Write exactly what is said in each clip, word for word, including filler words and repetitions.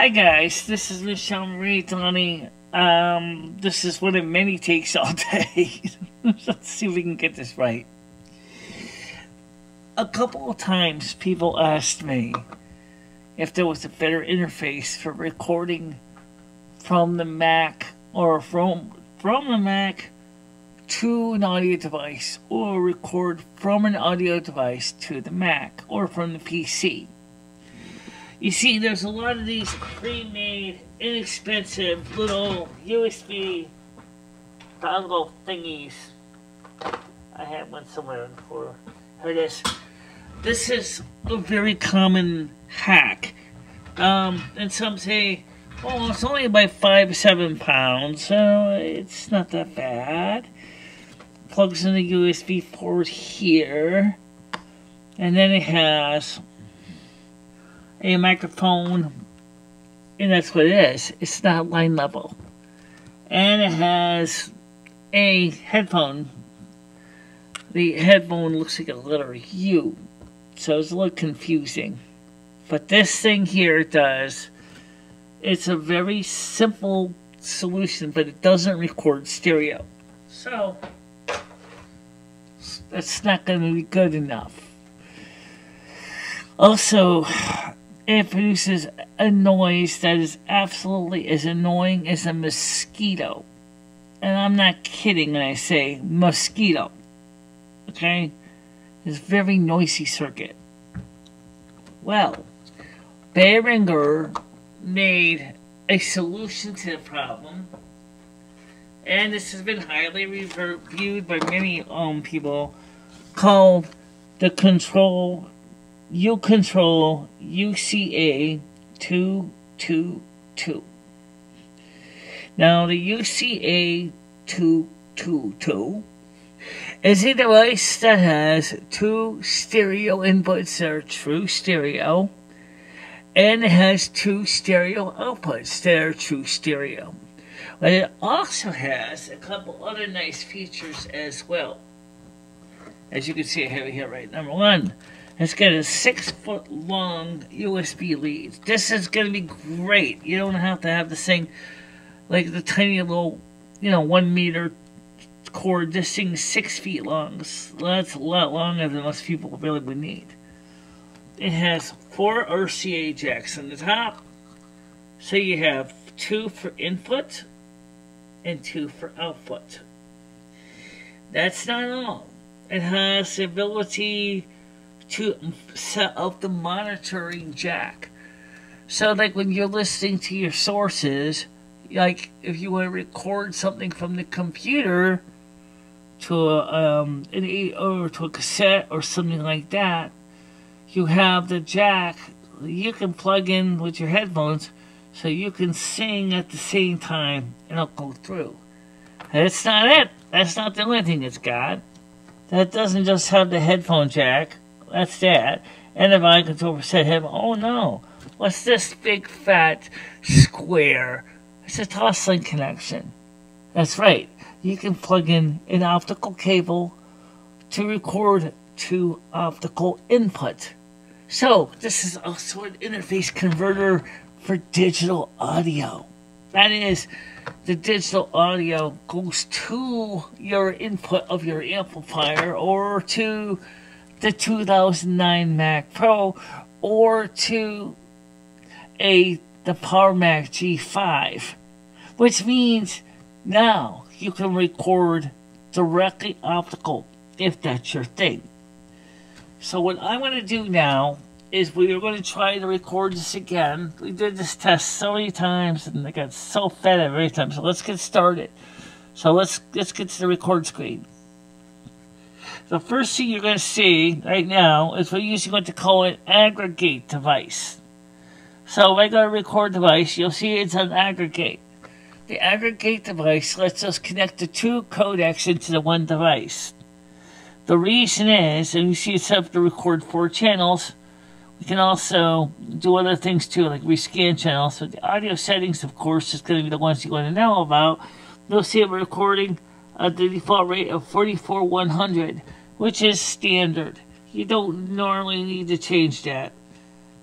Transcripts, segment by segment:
Hi guys, this is Michelle Marie Donnie. Um, this is one of many takes all day. Let's see if we can get this right. A couple of times people asked me if there was a better interface for recording from the Mac or from from the Mac to an audio device, or record from an audio device to the Mac or from the P C. You see, there's a lot of these pre-made, inexpensive little U S B dongle thingies. I had one somewhere before. Here it is. This is a very common hack. Um, and some say, oh, it's only about five, seven pounds, so it's not that bad. Plugs in the U S B port here, and then it has a microphone, and that's what it is. It's not line level. And it has a headphone. The headphone looks like a letter U, so it's a little confusing. But this thing here does, it's a very simple solution, but it doesn't record stereo. So, that's not going to be good enough. Also, it produces a noise that is absolutely as annoying as a mosquito. And I'm not kidding when I say mosquito. Okay? It's a very noisy circuit. Well, Behringer made a solution to the problem. And this has been highly reviewed by many um, people. Called the Control... U Control U C A two two two. Now, the U C A two two two is a device that has two stereo inputs that are true stereo, and it has two stereo outputs that are true stereo. But it also has a couple other nice features as well. As you can see here, right? Number one, it's got a six-foot long U S B lead. This is going to be great. You don't have to have this thing, like the tiny little, you know, one-meter cord. This thing's six feet long. That's a lot longer than most people really would need. It has four R C A jacks on the top. So you have two for input and two for output. That's not all. It has the ability to set up the monitoring jack. So like when you're listening to your sources, like if you want to record something from the computer to a, um, an eight oh or to a cassette or something like that, you have the jack you can plug in with your headphones so you can sing at the same time and it'll go through. That's not it. That's not the only thing it's got. That doesn't just have the headphone jack. That's that. And the volume control said him, oh no, what's this big fat square? It's a Toslink connection. That's right. You can plug in an optical cable to record to optical input. So this is also an interface converter for digital audio. That is, the digital audio goes to your input of your amplifier or to the two thousand nine Mac Pro, or to a the Power Mac G five, which means now you can record directly optical if that's your thing. So what I want to do now is we are going to try to record this again. We did this test so many times and I got so fed up every time. So let's get started. So let's let's get to the record screen. The first thing you're going to see right now is we're usually going to call an aggregate device. So if I go to record device, you'll see it's an aggregate. The aggregate device lets us connect the two codecs into the one device. The reason is, and you see it's set up to record four channels. We can also do other things too, like rescan channels. So the audio settings, of course, is going to be the ones you want to know about. You'll see we're recording at the default rate of forty-four one hundred. Which is standard. You don't normally need to change that.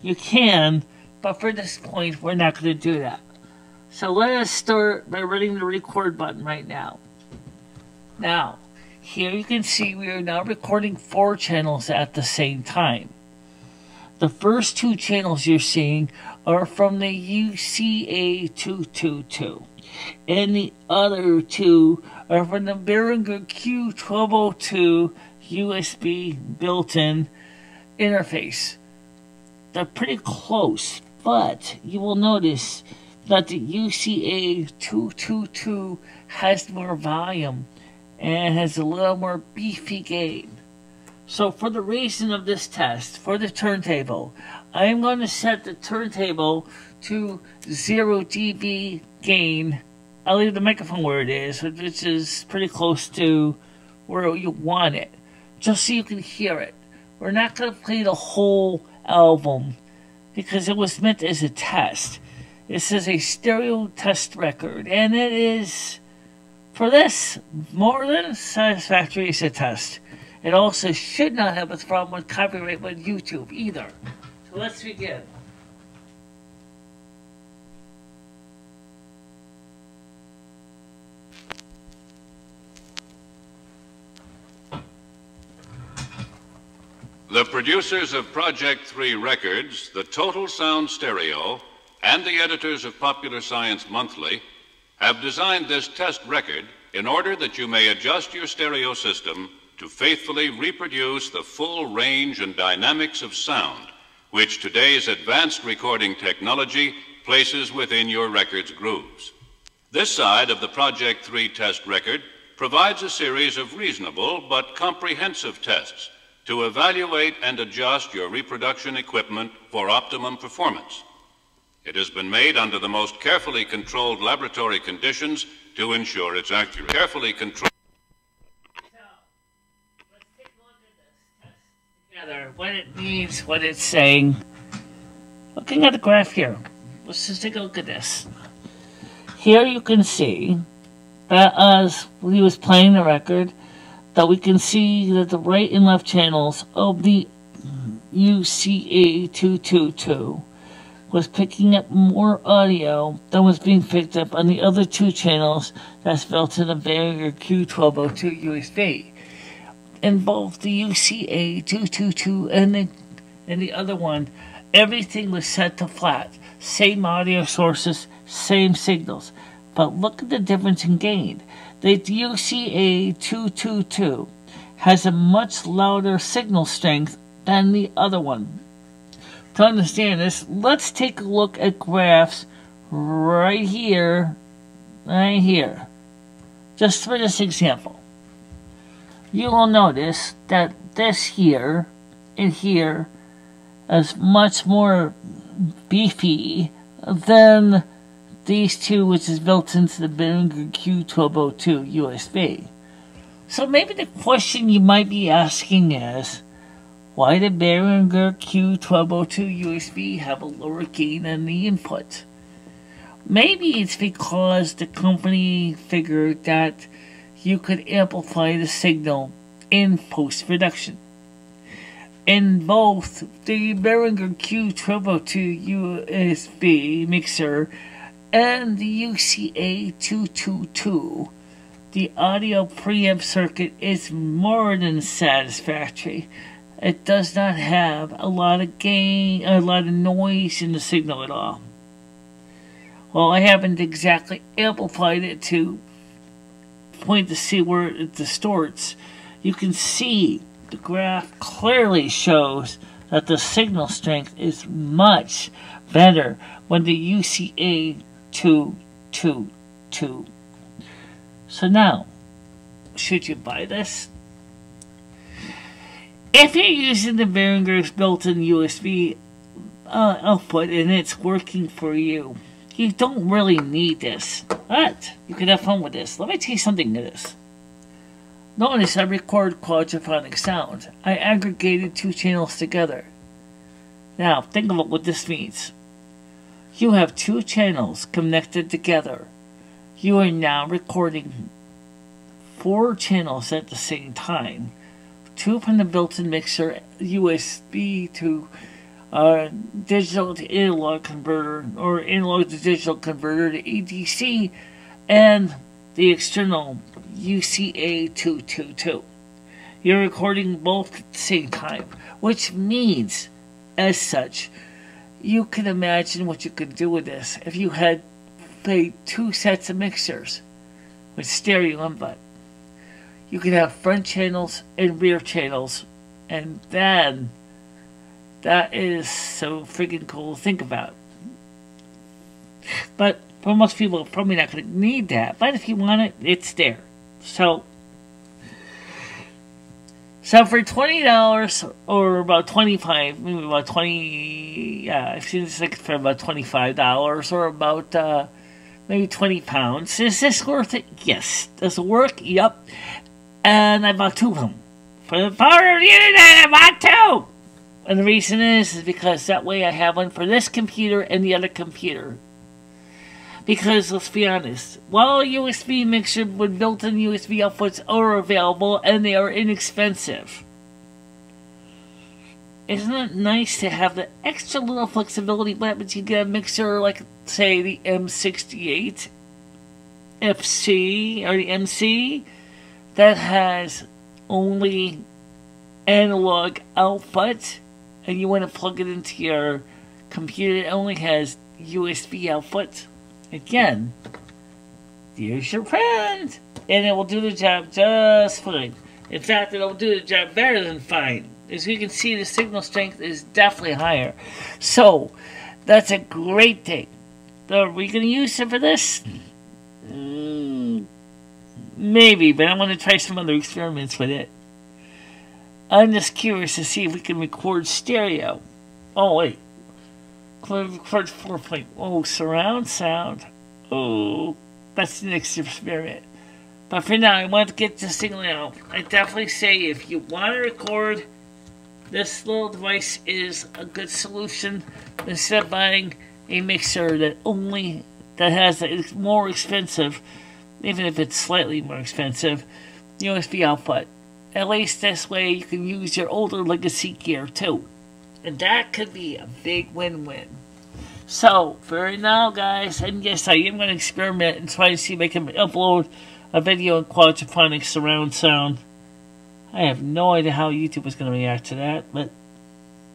You can, But for this point, we're not going to do that. So let us start by running the record button right now. Now, here you can see we are now recording four channels at the same time. The first two channels you're seeing are from the U C A two twenty-two, and the other two are from the Behringer Q twelve oh two U S B built-in interface. They're pretty close, but you will notice that the U C A two twenty-two has more volume and has a little more beefy gain. So for the reason of this test, for the turntable, I am going to set the turntable to zero D B gain. I'll leave the microphone where it is, which is pretty close to where you want it, just so you can hear it. We're not going to play the whole album because it was meant as a test. This is a stereo test record, and it is, for this, more than satisfactory as a test. It also should not have a problem with copyright with YouTube either. So let's begin. The producers of Project three Records, the Total Sound Stereo, and the editors of Popular Science Monthly have designed this test record in order that you may adjust your stereo system to faithfully reproduce the full range and dynamics of sound, which today's advanced recording technology places within your record's grooves. This side of the Project three test record provides a series of reasonable but comprehensive tests to evaluate and adjust your reproduction equipment for optimum performance. It has been made under the most carefully controlled laboratory conditions to ensure its accuracy. Carefully controlled. What it means, what it's saying. Looking at the graph here, let's just take a look at this. Here you can see that as he was playing the record, that we can see that the right and left channels of the U C A two twenty-two was picking up more audio than was being picked up on the other two channels that's built in the Behringer Q twelve oh two U S B. In both the U C A two twenty-two and the, and the other one, everything was set to flat. Same audio sources, same signals. But look at the difference in gain. The U C A two twenty-two has a much louder signal strength than the other one. To understand this, let's take a look at graphs right here, right here. Just for this example. You will notice that this here and here is much more beefy than these two, which is built into the Behringer Q twelve oh two U S B. So maybe the question you might be asking is, why did Behringer Q twelve oh two U S B have a lower gain than the input? Maybe it's because the company figured that you could amplify the signal in post-production. In both the Behringer Q twelve oh two U S B mixer and the U C A two twenty-two, the audio preamp circuit is more than satisfactory. It does not have a lot of gain, a lot of noise in the signal at all. Well, I haven't exactly amplified it to point to see where it distorts. You can see the graph clearly shows that the signal strength is much better when the U C A two twenty-two. So now, should you buy this? If you're using the Behringer's built-in U S B uh, output and it's working for you, you don't really need this, but you can have fun with this. Let me tell you something to this. Notice I record quadraphonic sound. I aggregated two channels together. Now, think about what this means. You have two channels connected together. You are now recording four channels at the same time. Two from the built-in mixer U S B to uh, digital to analog converter, or analog to digital converter, the E D C, and the external U C A two twenty-two. You're recording both at the same time, which means, as such, you can imagine what you could do with this if you had played two sets of mixers with stereo input. You could have front channels and rear channels, and then that is so freaking cool to think about. But for most people, probably not going to need that, but if you want it, it's there. So, so for twenty dollars, or about twenty-five dollars, maybe about twenty dollars, yeah, I've seen this like for about twenty-five dollars, or about uh, maybe twenty pounds. Is this worth it? Yes. Does it work? Yep. And I bought two of them. For the power of the internet, I bought two! And the reason is, is because that way I have one for this computer and the other computer. Because, let's be honest, while U S B mixer with built-in U S B outputs are available and they are inexpensive, isn't it nice to have the extra little flexibility? What happens if you get a mixer like, say, the M sixty-eight F C, or the M C, that has only analog output, and you want to plug it into your computer that only has U S B output? Again, here's your friend, and it will do the job just fine. In fact, it will do the job better than fine. As you can see, the signal strength is definitely higher. So, that's a great thing. Are we going to use it for this? Mm, maybe, but I'm going to try some other experiments with it. I'm just curious to see if we can record stereo. Oh, wait. Record four point oh surround sound. Oh, that's the next experiment. But for now, I want to get this signal out. I definitely say if you want to record, this little device is a good solution instead of buying a mixer that only that has a, it's more expensive, even if it's slightly more expensive, U S B output. At least this way, you can use your older legacy gear too. And that could be a big win-win. So, for now, guys, and yes, I am going to experiment and try to see if I can upload a video in quadraphonic surround sound. I have no idea how YouTube is going to react to that, but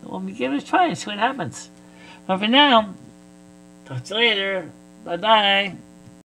we'll give it a try and see what happens. But for now, talk to you later. Bye-bye.